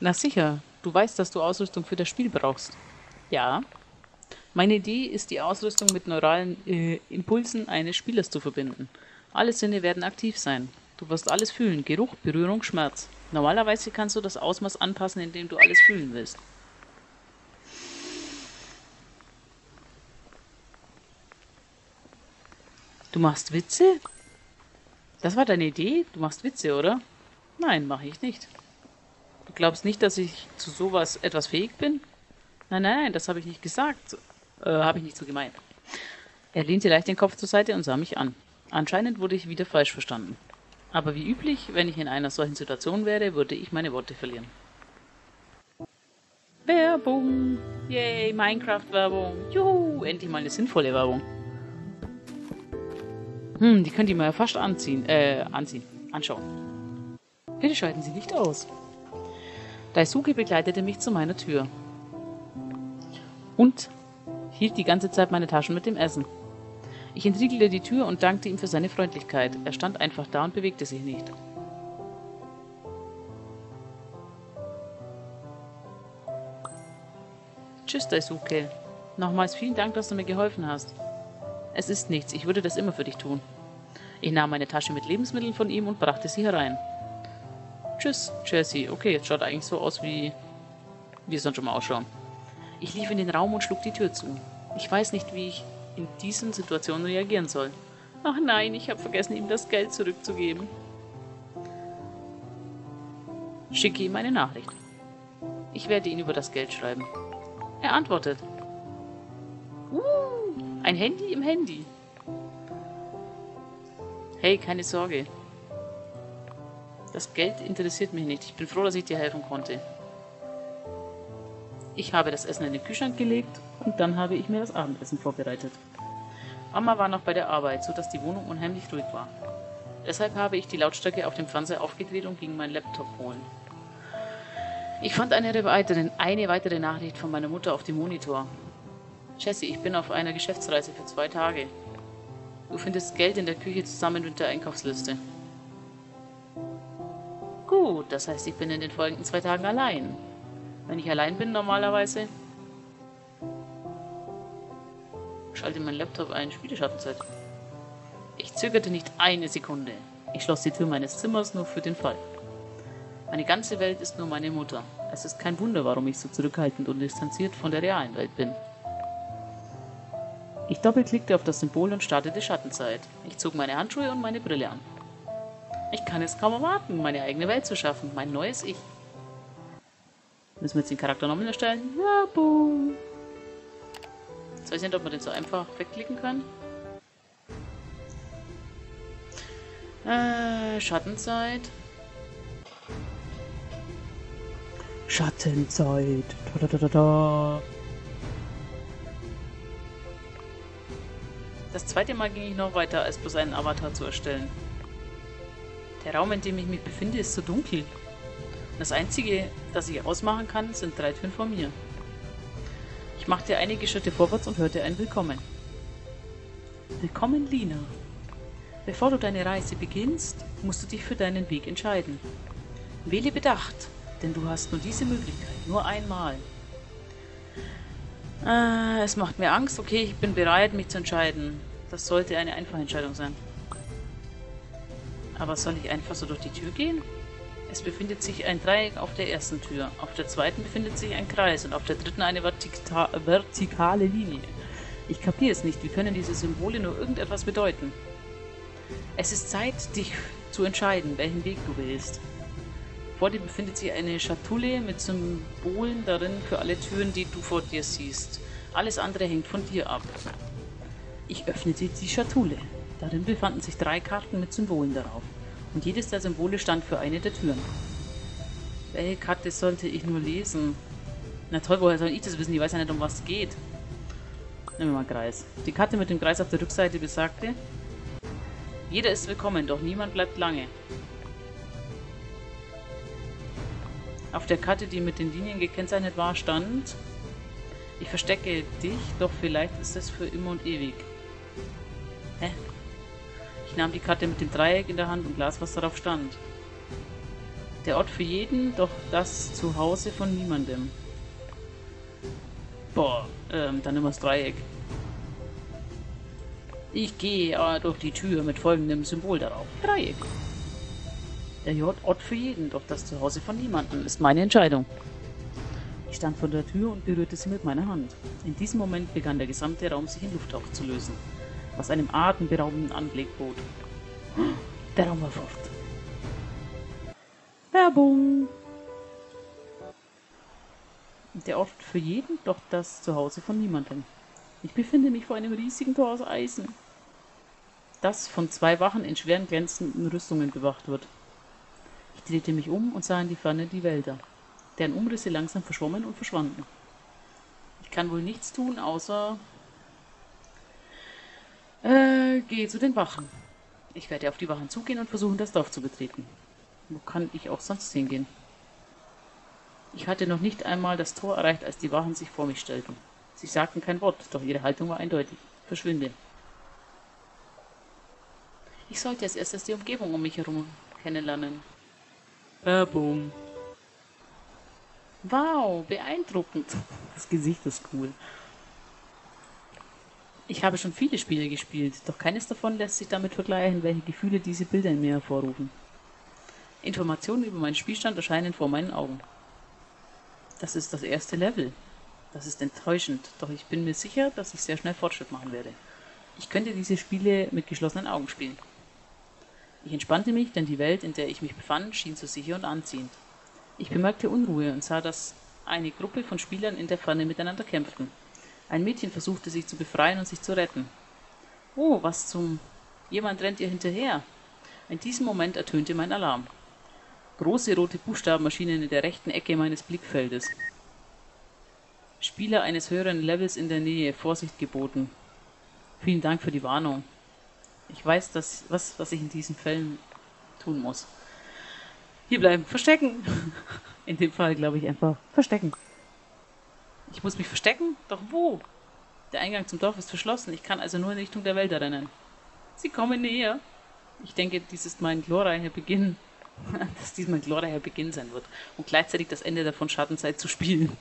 Na sicher, du weißt, dass du Ausrüstung für das Spiel brauchst. Ja. Meine Idee ist, die Ausrüstung mit neuralen Impulsen eines Spielers zu verbinden. Alle Sinne werden aktiv sein. Du wirst alles fühlen. Geruch, Berührung, Schmerz. Normalerweise kannst du das Ausmaß anpassen, indem du alles fühlen willst. Du machst Witze? Das war deine Idee? Du machst Witze, oder? Nein, mache ich nicht. Du glaubst nicht, dass ich zu sowas etwas fähig bin? Nein, nein, nein, das habe ich nicht gesagt. Habe ich nicht so gemeint. Er lehnte leicht den Kopf zur Seite und sah mich an. Anscheinend wurde ich wieder falsch verstanden. Aber wie üblich, wenn ich in einer solchen Situation wäre, würde ich meine Worte verlieren. Werbung! Yay, Minecraft-Werbung! Juhu, endlich mal eine sinnvolle Werbung. Hm, die könnt ihr mir ja fast anschauen. Bitte schalten Sie nicht aus. Daisuke begleitete mich zu meiner Tür. Und hielt die ganze Zeit meine Taschen mit dem Essen. Ich entriegelte die Tür und dankte ihm für seine Freundlichkeit. Er stand einfach da und bewegte sich nicht. Tschüss, Daisuke. Nochmals vielen Dank, dass du mir geholfen hast. Es ist nichts, ich würde das immer für dich tun. Ich nahm meine Tasche mit Lebensmitteln von ihm und brachte sie herein. Tschüss, Jessie. Okay, jetzt schaut eigentlich so aus, wie wir sonst schon mal ausschauen. Ich lief in den Raum und schlug die Tür zu. Ich weiß nicht, wie ich in diesen Situationen reagieren soll. Ach nein, ich habe vergessen, ihm das Geld zurückzugeben. Schicke ihm eine Nachricht. Ich werde ihn über das Geld schreiben. Er antwortet. Ein Handy im Handy. Hey, keine Sorge. Das Geld interessiert mich nicht. Ich bin froh, dass ich dir helfen konnte. Ich habe das Essen in den Kühlschrank gelegt und dann habe ich mir das Abendessen vorbereitet. Mama war noch bei der Arbeit, sodass die Wohnung unheimlich ruhig war. Deshalb habe ich die Lautstärke auf dem Fernseher aufgedreht und ging meinen Laptop holen. Ich fand eine weitere Nachricht von meiner Mutter auf dem Monitor. Jessie, ich bin auf einer Geschäftsreise für 2 Tage. Du findest Geld in der Küche zusammen mit der Einkaufsliste. Gut, das heißt, ich bin in den folgenden 2 Tagen allein. Wenn ich allein bin, normalerweise. Schalte meinen Laptop ein, Spiele Schattenzeit. Ich zögerte nicht eine Sekunde. Ich schloss die Tür meines Zimmers nur für den Fall. Meine ganze Welt ist nur meine Mutter. Es ist kein Wunder, warum ich so zurückhaltend und distanziert von der realen Welt bin. Ich doppelklickte auf das Symbol und startete Schattenzeit. Ich zog meine Handschuhe und meine Brille an. Ich kann es kaum erwarten, meine eigene Welt zu schaffen, mein neues Ich. Müssen wir jetzt den Charakter nochmal erstellen? Ja, boom. Jetzt weiß ich nicht, ob man den so einfach wegklicken kann. Schattenzeit. Schattenzeit. Da, da, da, da. Das zweite Mal ging ich noch weiter, als bloß einen Avatar zu erstellen. Der Raum, in dem ich mich befinde, ist so dunkel. Das Einzige, das ich ausmachen kann, sind 3 Türen vor mir. Ich machte einige Schritte vorwärts und hörte ein Willkommen. Willkommen, Lina. Bevor du deine Reise beginnst, musst du dich für deinen Weg entscheiden. Wähle bedacht, denn du hast nur diese Möglichkeit, nur einmal. Es macht mir Angst. Okay, ich bin bereit, mich zu entscheiden. Das sollte eine einfache Entscheidung sein. Aber soll ich einfach so durch die Tür gehen? Es befindet sich ein Dreieck auf der ersten Tür, auf der zweiten befindet sich ein Kreis und auf der dritten eine vertikale Linie. Ich kapiere es nicht, wie können diese Symbole nur irgendetwas bedeuten? Es ist Zeit, dich zu entscheiden, welchen Weg du willst. Vor dir befindet sich eine Schatulle mit Symbolen darin für alle Türen, die du vor dir siehst. Alles andere hängt von dir ab. Ich öffnete die Schatulle. Darin befanden sich 3 Karten mit Symbolen darauf. Und jedes der Symbole stand für eine der Türen. Welche Karte sollte ich nur lesen? Na toll, woher soll ich das wissen? Ich weiß ja nicht, um was es geht. Nehmen wir mal Kreis. Die Karte mit dem Kreis auf der Rückseite besagte: Jeder ist willkommen, doch niemand bleibt lange. Auf der Karte, die mit den Linien gekennzeichnet war, stand: Ich verstecke dich, doch vielleicht ist es für immer und ewig. Hä? Ich nahm die Karte mit dem Dreieck in der Hand und las, was darauf stand. der Ort für jeden, doch das Zuhause von niemandem. Boah, dann immer das Dreieck. Ich gehe durch die Tür mit folgendem Symbol darauf. Dreieck. Der Ort für jeden, doch das Zuhause von niemandem ist meine Entscheidung. Ich stand vor der Tür und berührte sie mit meiner Hand. In diesem Moment begann der gesamte Raum sich in Luft aufzulösen, was einem atemberaubenden Anblick bot. Der Raum war verrückt. Werbung! Der Ort für jeden, doch das Zuhause von niemandem. Ich befinde mich vor einem riesigen Tor aus Eisen, das von zwei Wachen in schweren glänzenden Rüstungen bewacht wird. Ich drehte mich um und sah in die Ferne die Wälder, deren Umrisse langsam verschwommen und verschwanden. Ich kann wohl nichts tun, außer... geh zu den Wachen. Ich werde auf die Wachen zugehen und versuchen, das Dorf zu betreten. Wo kann ich auch sonst hingehen? Ich hatte noch nicht einmal das Tor erreicht, als die Wachen sich vor mich stellten. Sie sagten kein Wort, doch ihre Haltung war eindeutig. Verschwinde. Ich sollte als erstes die Umgebung um mich herum kennenlernen. Boom. Wow, beeindruckend. Das Gesicht ist cool. Ich habe schon viele Spiele gespielt, doch keines davon lässt sich damit vergleichen, welche Gefühle diese Bilder in mir hervorrufen. Informationen über meinen Spielstand erscheinen vor meinen Augen. Das ist das erste Level. Das ist enttäuschend, doch ich bin mir sicher, dass ich sehr schnell Fortschritt machen werde. Ich könnte diese Spiele mit geschlossenen Augen spielen. Ich entspannte mich, denn die Welt, in der ich mich befand, schien so sicher und anziehend. Ich bemerkte Unruhe und sah, dass eine Gruppe von Spielern in der Ferne miteinander kämpften. Ein Mädchen versuchte, sich zu befreien und sich zu retten. Oh, was zum... Jemand rennt ihr hinterher. In diesem Moment ertönte mein Alarm. Große rote Buchstaben erschienen in der rechten Ecke meines Blickfeldes. Spieler eines höheren Levels in der Nähe, Vorsicht geboten. Vielen Dank für die Warnung. Ich weiß, was ich in diesen Fällen tun muss. Hier bleiben, verstecken. In dem Fall glaube ich einfach verstecken. Ich muss mich verstecken? Doch wo? Der Eingang zum Dorf ist verschlossen, ich kann also nur in Richtung der Wälder rennen. Sie kommen näher. Ich denke, dies ist mein glorreicher Beginn. Dass dies mein glorreicher Beginn sein wird. Und gleichzeitig das Ende davon, Schattenzeit zu spielen.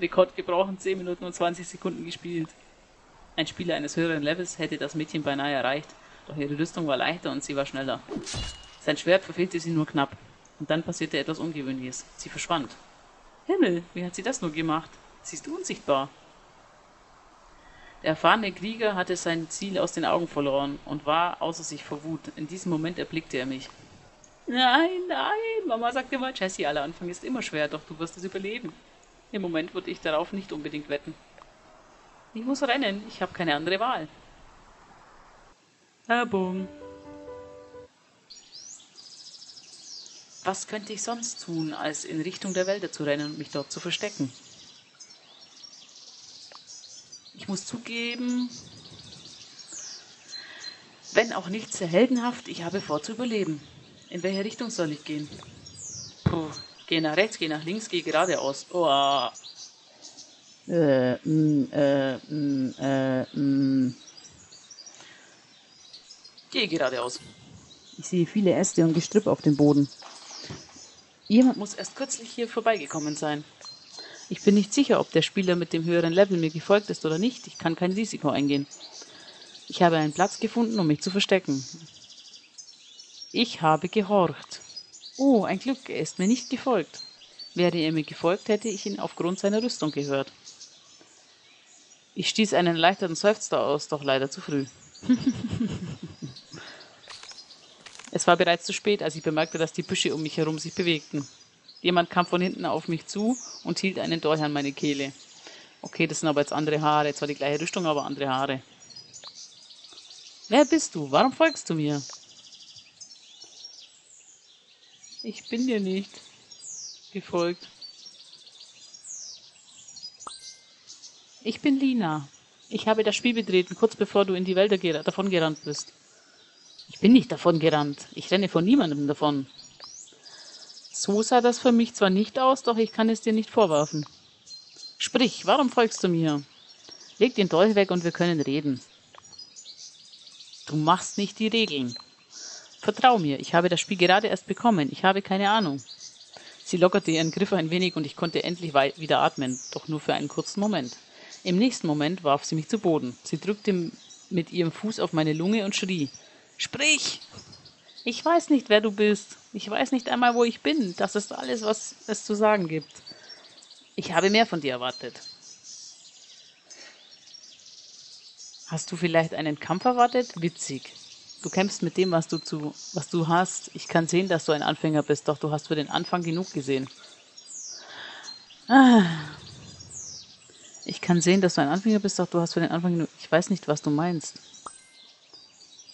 Rekord gebrochen, 10 Minuten und 20 Sekunden gespielt. Ein Spieler eines höheren Levels hätte das Mädchen beinahe erreicht, doch ihre Rüstung war leichter und sie war schneller. Sein Schwert verfehlte sie nur knapp. Und dann passierte etwas Ungewöhnliches. Sie verschwand. Himmel, wie hat sie das nur gemacht? Sie ist unsichtbar. Der erfahrene Krieger hatte sein Ziel aus den Augen verloren und war außer sich vor Wut. In diesem Moment erblickte er mich. Nein, nein, Mama sagt immer, Jessie, aller Anfang ist immer schwer, doch du wirst es überleben. Im Moment würde ich darauf nicht unbedingt wetten. Ich muss rennen, ich habe keine andere Wahl. Werbung. Was könnte ich sonst tun, als in Richtung der Wälder zu rennen und mich dort zu verstecken? Ich muss zugeben, wenn auch nicht sehr heldenhaft, ich habe vor zu überleben. In welche Richtung soll ich gehen? Puh. Geh nach rechts, geh nach links, geh geradeaus. Oh. Geh geradeaus. Ich sehe viele Äste und Gestrüpp auf dem Boden. Jemand muss erst kürzlich hier vorbeigekommen sein. Ich bin nicht sicher, ob der Spieler mit dem höheren Level mir gefolgt ist oder nicht. Ich kann kein Risiko eingehen. Ich habe einen Platz gefunden, um mich zu verstecken. Ich habe gehorcht. Oh, ein Glück, er ist mir nicht gefolgt. Wäre er mir gefolgt, hätte ich ihn aufgrund seiner Rüstung gehört. Ich stieß einen erleichterten Seufzer aus, doch leider zu früh. Es war bereits zu spät, als ich bemerkte, dass die Büsche um mich herum sich bewegten. Jemand kam von hinten auf mich zu und hielt einen Dolch an meine Kehle. Okay, das sind aber jetzt andere Haare. Zwar die gleiche Rüstung, aber andere Haare. Wer bist du? Warum folgst du mir? Ich bin dir nicht gefolgt. Ich bin Lina. Ich habe das Spiel betreten, kurz bevor du in die Wälder davon gerannt bist. Ich bin nicht davon gerannt. Ich renne von niemandem davon. So sah das für mich zwar nicht aus, doch ich kann es dir nicht vorwerfen. Sprich, warum folgst du mir? Leg den Dolch weg und wir können reden. Du machst nicht die Regeln. Vertrau mir, ich habe das Spiel gerade erst bekommen. Ich habe keine Ahnung. Sie lockerte ihren Griff ein wenig und ich konnte endlich wieder atmen, doch nur für einen kurzen Moment. Im nächsten Moment warf sie mich zu Boden. Sie drückte mit ihrem Fuß auf meine Lunge und schrie: »Sprich!« »Ich weiß nicht, wer du bist. Ich weiß nicht einmal, wo ich bin. Das ist alles, was es zu sagen gibt. Ich habe mehr von dir erwartet.« »Hast du vielleicht einen Kampf erwartet? Witzig. Du kämpfst mit dem, was du hast. Ich kann sehen, dass du ein Anfänger bist, doch du hast für den Anfang genug gesehen.« Ich kann sehen, dass du ein Anfänger bist, doch du hast für den Anfang genug... Ich weiß nicht, was du meinst.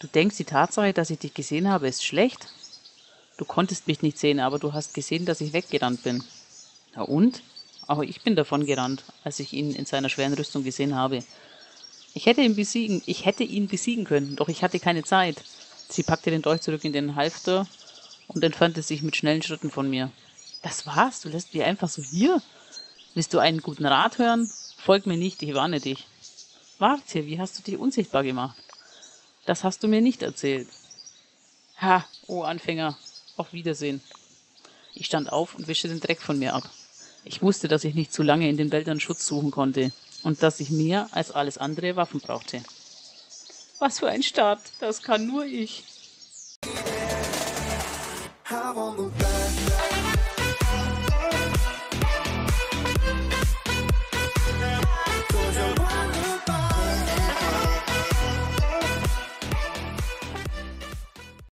Du denkst, die Tatsache, dass ich dich gesehen habe, ist schlecht? Du konntest mich nicht sehen, aber du hast gesehen, dass ich weggerannt bin. Na und? Auch ich bin davon gerannt, als ich ihn in seiner schweren Rüstung gesehen habe. Ich hätte ihn besiegen können, doch ich hatte keine Zeit. Sie packte den Dolch zurück in den Halfter und entfernte sich mit schnellen Schritten von mir. Das war's? Du lässt mich einfach so hier? Willst du einen guten Rat hören? Folg mir nicht, ich warne dich. Warte, wie hast du dich unsichtbar gemacht? Das hast du mir nicht erzählt. Ha, oh Anfänger, auf Wiedersehen. Ich stand auf und wischte den Dreck von mir ab. Ich wusste, dass ich nicht zu lange in den Wäldern Schutz suchen konnte. Und dass ich mehr als alles andere Waffen brauchte. Was für ein Start, das kann nur ich.